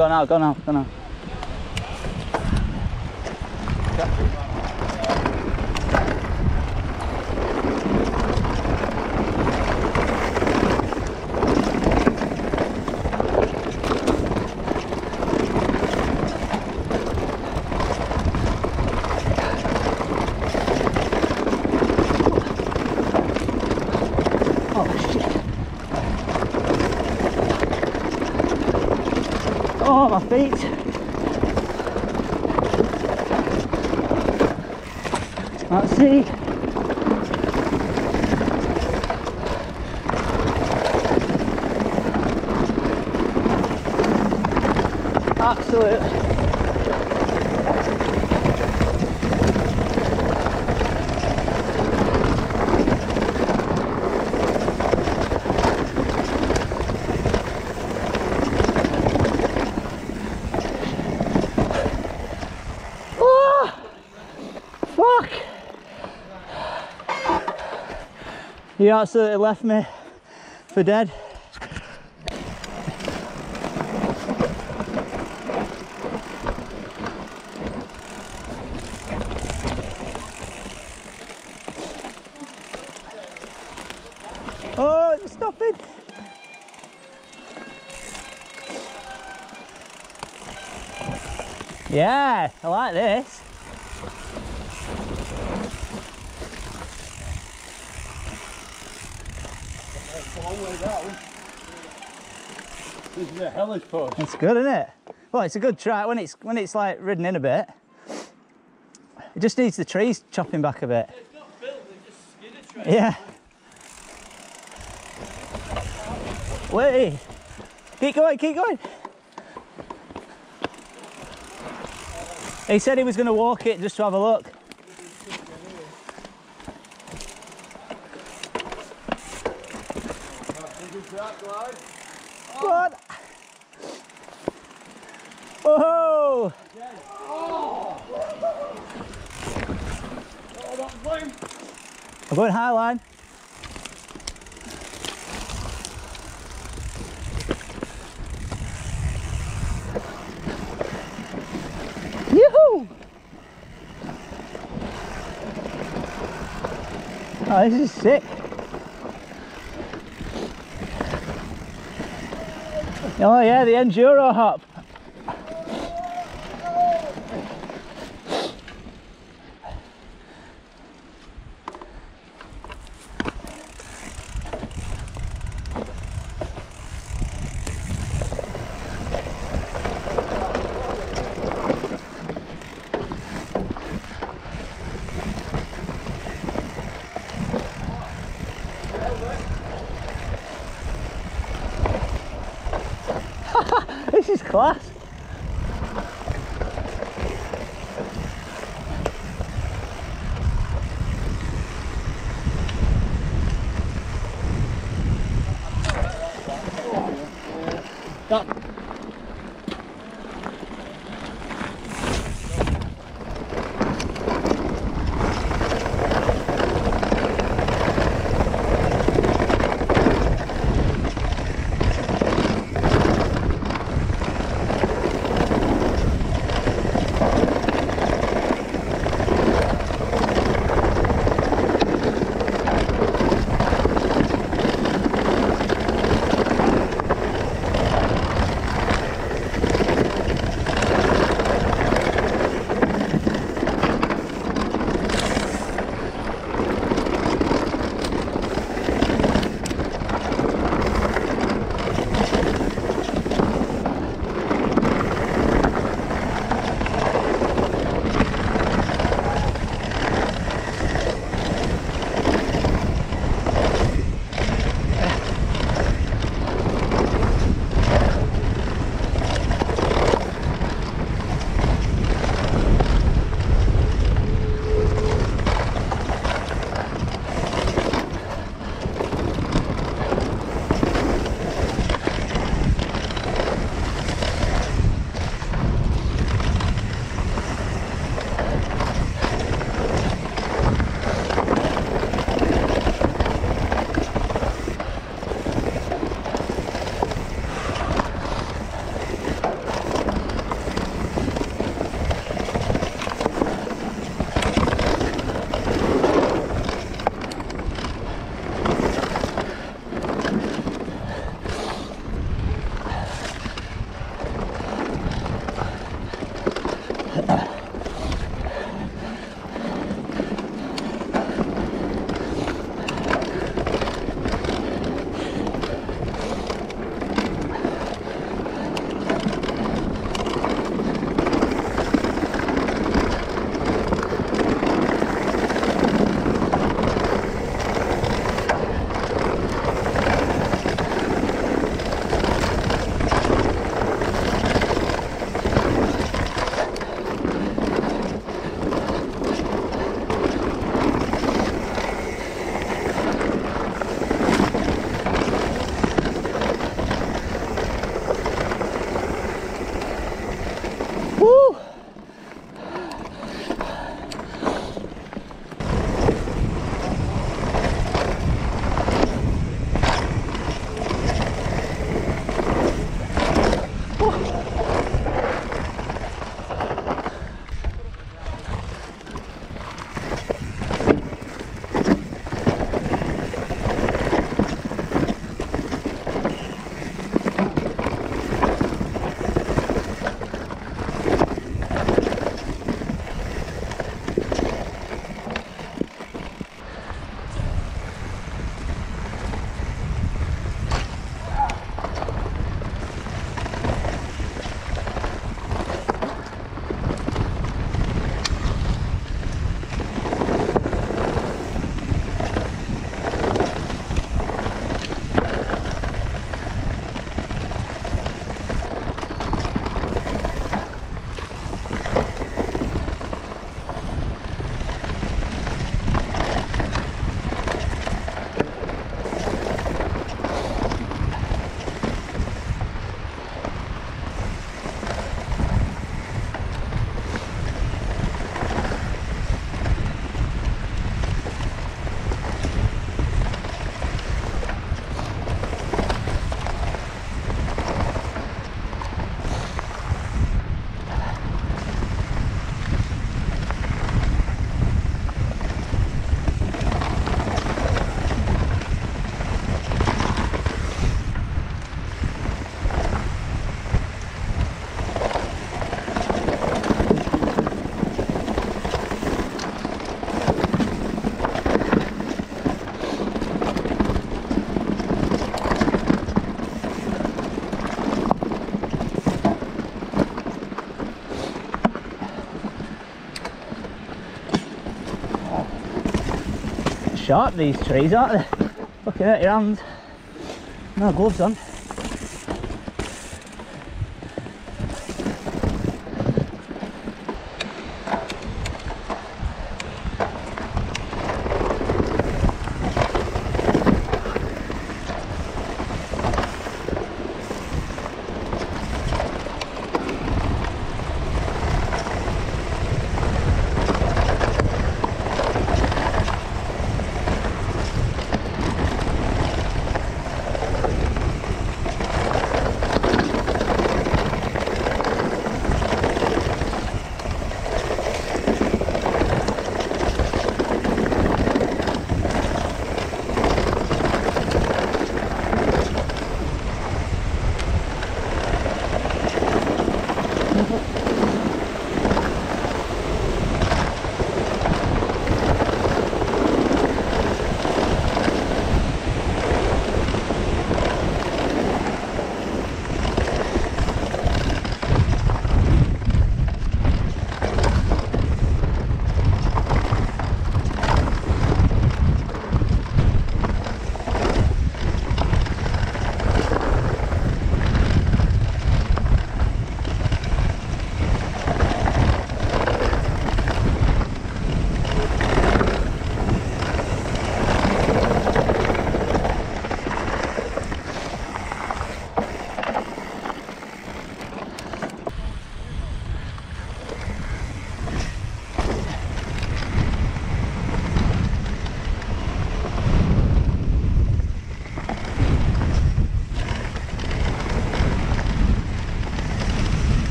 go now. Oh, my feet. Let's see. Absolute. You absolutely left me for dead. Oh, stop it! Yeah, I like this. This is a hellish push. It's good, isn't it? Well, it's a good track when it's like ridden in a bit. It just needs the trees chopping back a bit. Yeah, it's not built, it's just skid a track. Yeah. Wait. Keep going. He said he was going to walk it just to have a look. What? Oh! I'm going high line. Yoo-hoo! Oh, this is sick. Oh yeah, the Enduro Hop. This is class. sharp, these trees, aren't they? Looking at your hands. No gloves on.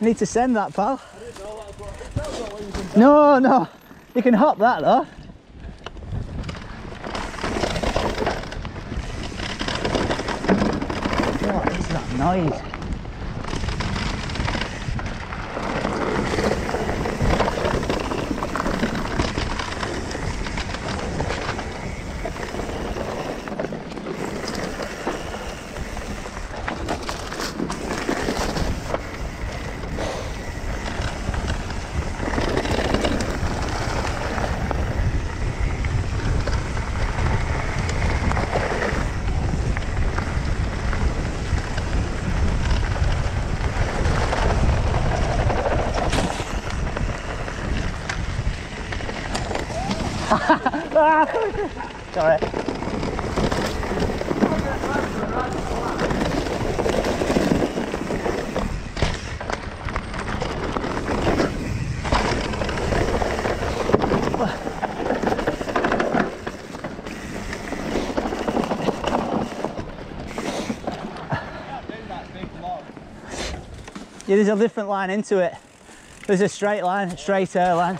Need to send that, pal. No, no, you can hop that though. What is that noise? It's all right. Yeah, there's a different line into it. There's a straight line, a straighter line.